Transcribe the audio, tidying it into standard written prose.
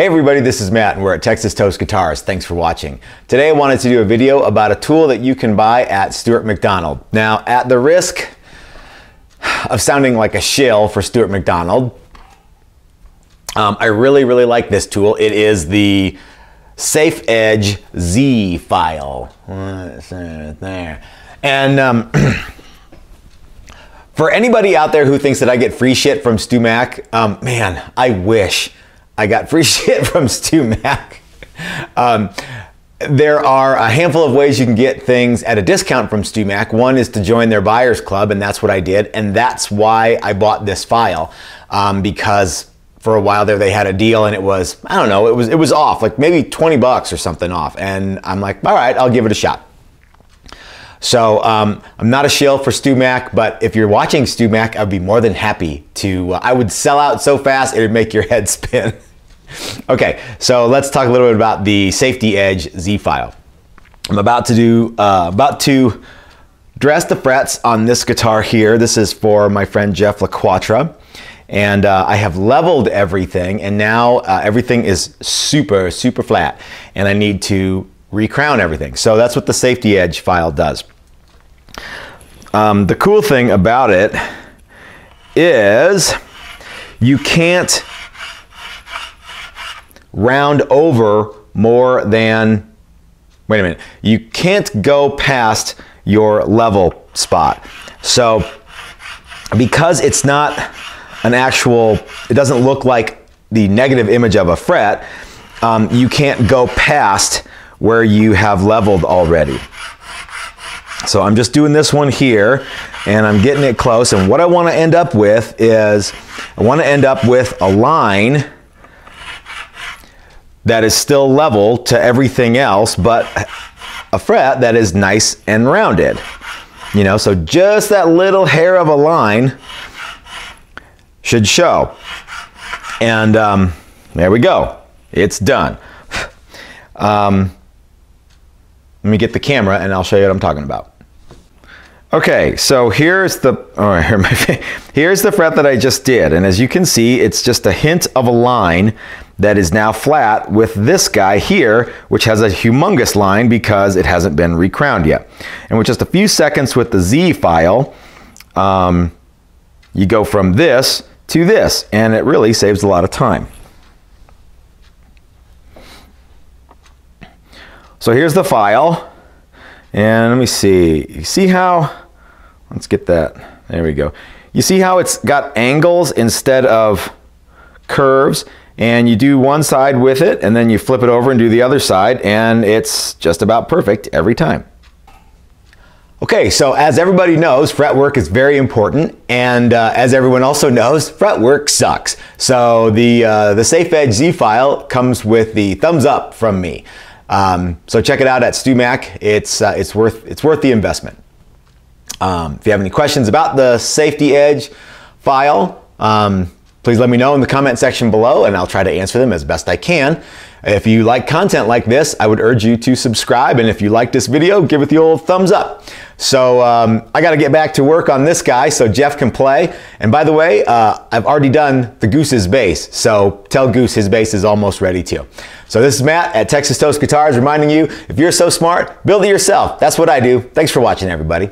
Hey everybody, this is Matt and we're at Texas Toast Guitars. Thanks for watching. Today I wanted to do a video about a tool that you can buy at Stewart MacDonald. Now, at the risk of sounding like a shill for Stewart MacDonald, I really like this tool. It is the Safe Edge Z File. There. And for anybody out there who thinks that I get free shit from Stu Mac, man, I wish I got free shit from Stu Mac. There are a handful of ways you can get things at a discount from Stu Mac. One is to join their buyers club, and that's what I did, and that's why I bought this file, because for a while there they had a deal and it was, I don't know, it was off, like maybe 20 bucks or something off, and I'm like, all right, I'll give it a shot. So I'm not a shill for Stu Mac, but if you're watching Stu Mac, I'd be more than happy to, I would sell out so fast it would make your head spin. Okay, so let's talk a little bit about the Safety Edge Z File. I'm about to do, dress the frets on this guitar here. This is for my friend Jeff LaQuattra. And I have leveled everything, and now everything is super flat, and I need to recrown everything. So that's what the Safety Edge file does. The cool thing about it is you can't round over more than, wait a minute, you can't go past your level spot. So because it's not an actual, it doesn't look like the negative image of a fret, you can't go past where you have leveled already. So I'm just doing this one here and I'm getting it close, and what I want to end up with is I want to end up with a line that is still level to everything else, but a fret that is nice and rounded. You know, so just that little hair of a line should show. And there we go, it's done. Let me get the camera and I'll show you what I'm talking about. Okay, so here's the, here's the fret that I just did. And as you can see, it's just a hint of a line that is now flat with this guy here, which has a humongous line because it hasn't been recrowned yet. And with just a few seconds with the Z file, you go from this to this, and it really saves a lot of time. So here's the file, and let me see, you see how, let's get that, there we go. You see how it's got angles instead of curves, and you do one side with it, and then you flip it over and do the other side, and it's just about perfect every time. Okay, so as everybody knows, fretwork is very important, and as everyone also knows, fretwork sucks. So the Safe Edge Z file comes with the thumbs up from me. So check it out at Stu Mac. It's worth the investment. If you have any questions about the Safety Edge file, please let me know in the comment section below, and I'll try to answer them as best I can. If you like content like this, I would urge you to subscribe, and if you like this video, give it the old thumbs up. So I got to get back to work on this guy so Jeff can play. And by the way, I've already done the Goose's bass, so tell Goose his bass is almost ready too. So this is Matt at Texas Toast Guitars reminding you, if you're so smart, build it yourself. That's what I do. Thanks for watching, everybody.